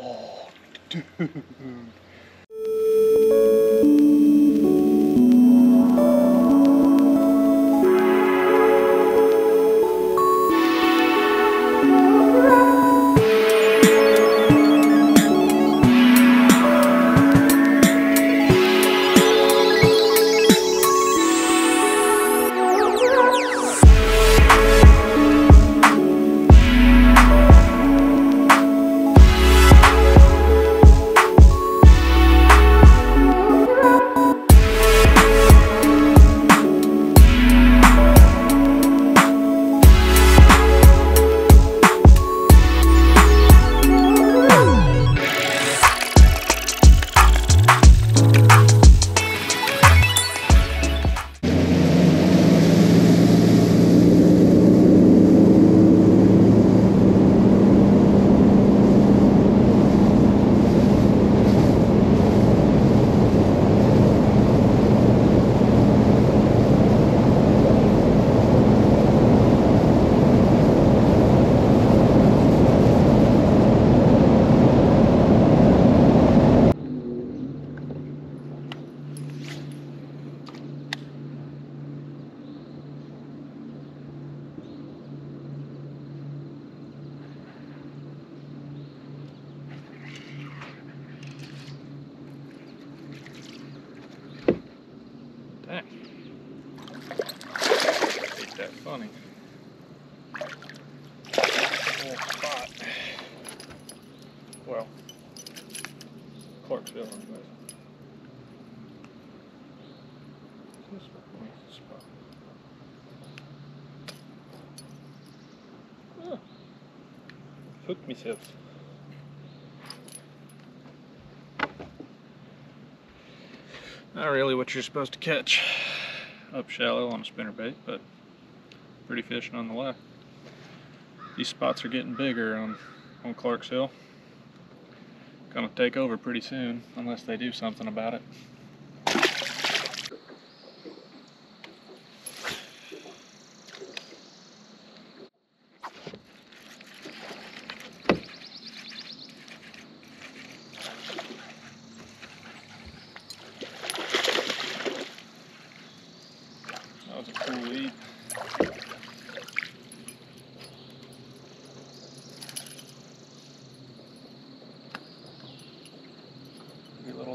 Oh, dude. Funny. Little spot. Well, Clarks Hill, anyways. This spot. Ah, hooked myself. Not really what you're supposed to catch up shallow on a spinnerbait, but pretty fish nonetheless. These spots are getting bigger on Clarks Hill. Gonna take over pretty soon, unless they do something about it. That was a cool lead.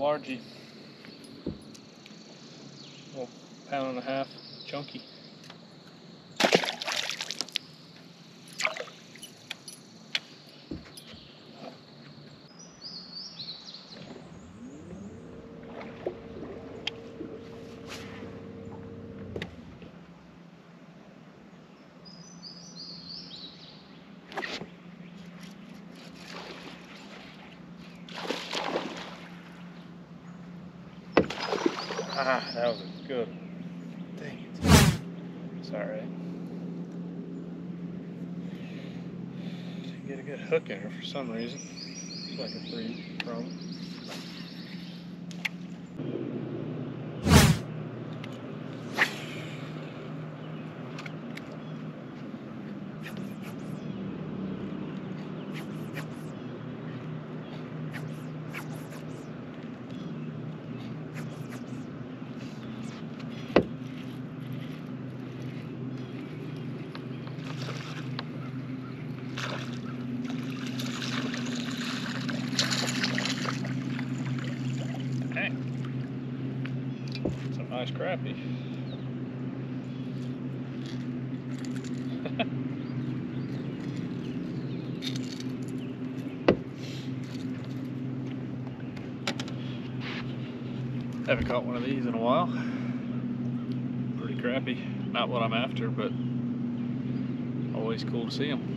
Largey, little pound and a half, chunky. Ah, that was a good one. Dang it. It's alright. Didn't get a good hook in her for some reason. It's like a free problem. Nice crappie. Haven't caught one of these in a while. Pretty crappie. Not what I'm after, but always cool to see them.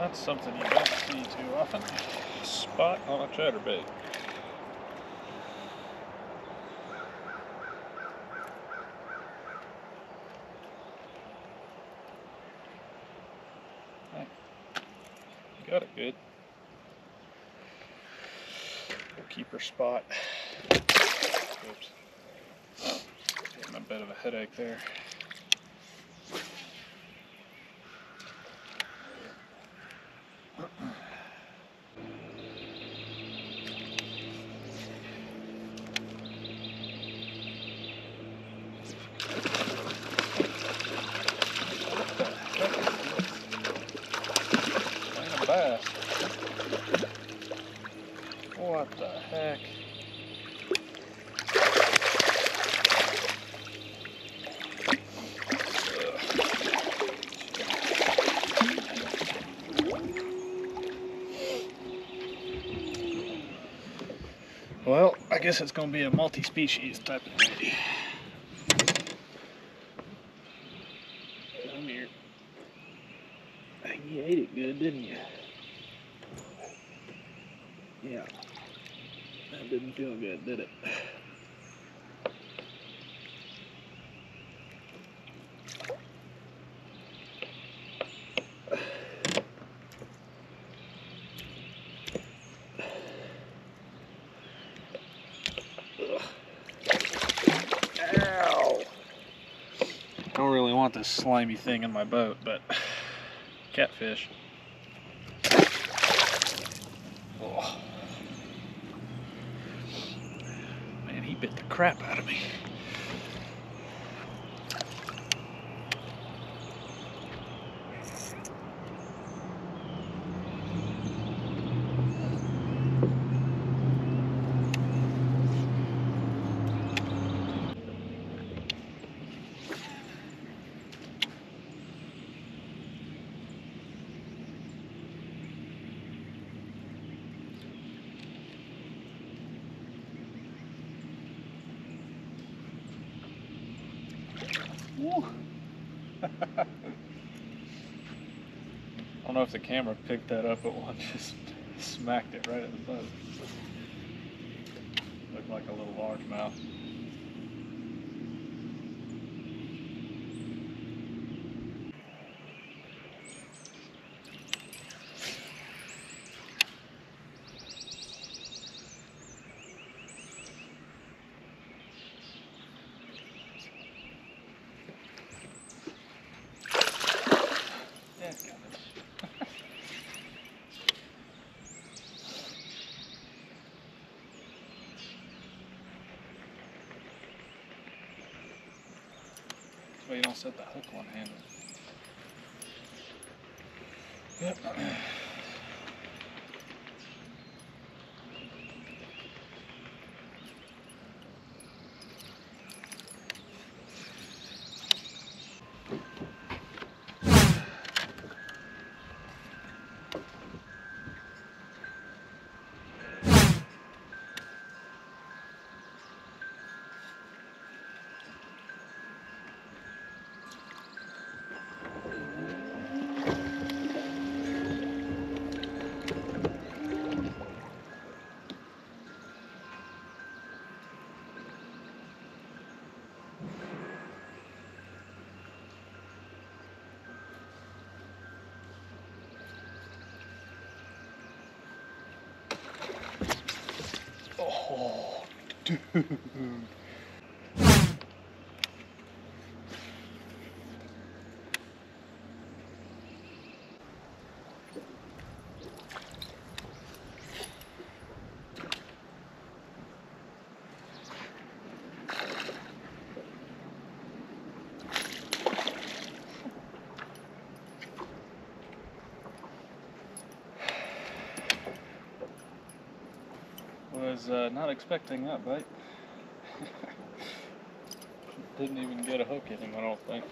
That's something you don't see too often. Spot on a chatterbait. Right. Got it good. We'll keep her spot. Oops. Oh, getting a bit of a headache there. What the heck? Well, I guess it's going to be a multi-species type of thing. Come here. You ate it good, didn't you? Yeah. That didn't feel good, did it? Ow! I don't really want this slimy thing in my boat, but catfish. Oh. Bit the crap out of me. I don't know if the camera picked that up, but one just smacked it right at the boat. Looked like a little largemouth. Well, you don't set the hook one-handed. Yep. Oh, dude. Not expecting that bite. Didn't even get a hook in him, I don't think.